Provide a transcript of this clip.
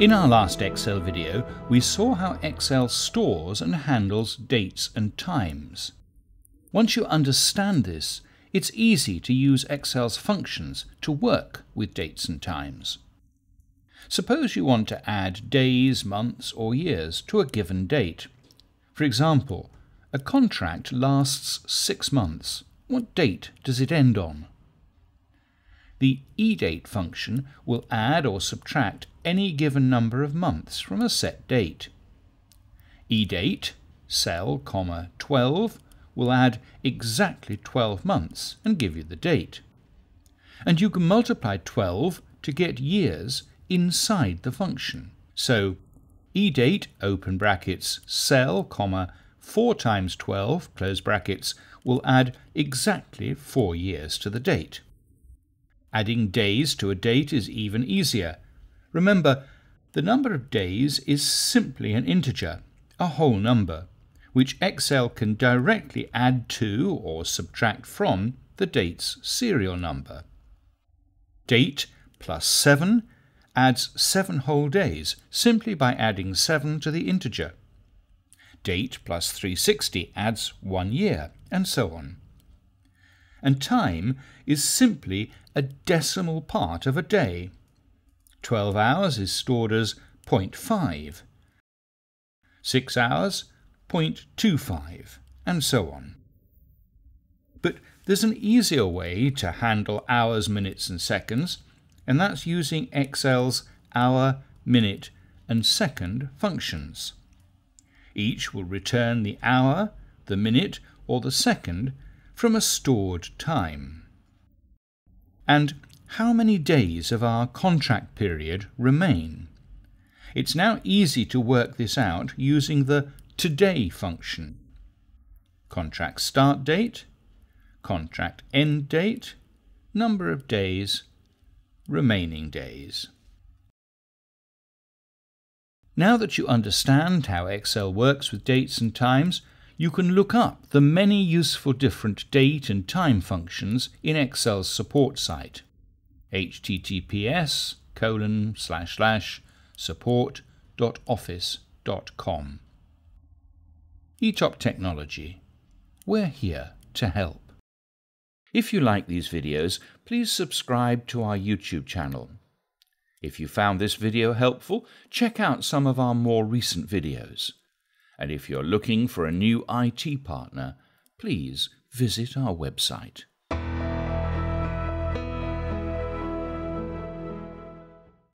In our last Excel video, we saw how Excel stores and handles dates and times. Once you understand this, it's easy to use Excel's functions to work with dates and times. Suppose you want to add days, months, or years to a given date. For example, a contract lasts 6 months. What date does it end on? The EDATE function will add or subtract any given number of months from a set date. EDATE, cell, comma, 12, will add exactly 12 months and give you the date. And you can multiply 12 to get years inside the function. So EDATE, open brackets, cell, comma, 4 times 12, close brackets, will add exactly 4 years to the date. Adding days to a date is even easier. Remember, the number of days is simply an integer, a whole number, which Excel can directly add to or subtract from the date's serial number. Date plus 7 adds 7 whole days simply by adding 7 to the integer. Date plus 360 adds 1 year, and so on. And time is simply a decimal part of a day. 12 hours is stored as 0.5, 6 hours 0.25, and so on. But there's an easier way to handle hours, minutes, and seconds, and that's using Excel's hour, minute, and second functions. Each will return the hour, the minute, or the second from a stored time. And how many days of our contract period remain? It's now easy to work this out using the today function. Contract start date, contract end date, number of days, remaining days. Now that you understand how Excel works with dates and times, you can look up the many useful different date and time functions in Excel's support site. https://support.office.com. eTop Technology. We're here to help. If you like these videos, please subscribe to our YouTube channel. If you found this video helpful, check out some of our more recent videos. And if you're looking for a new IT partner, please visit our website.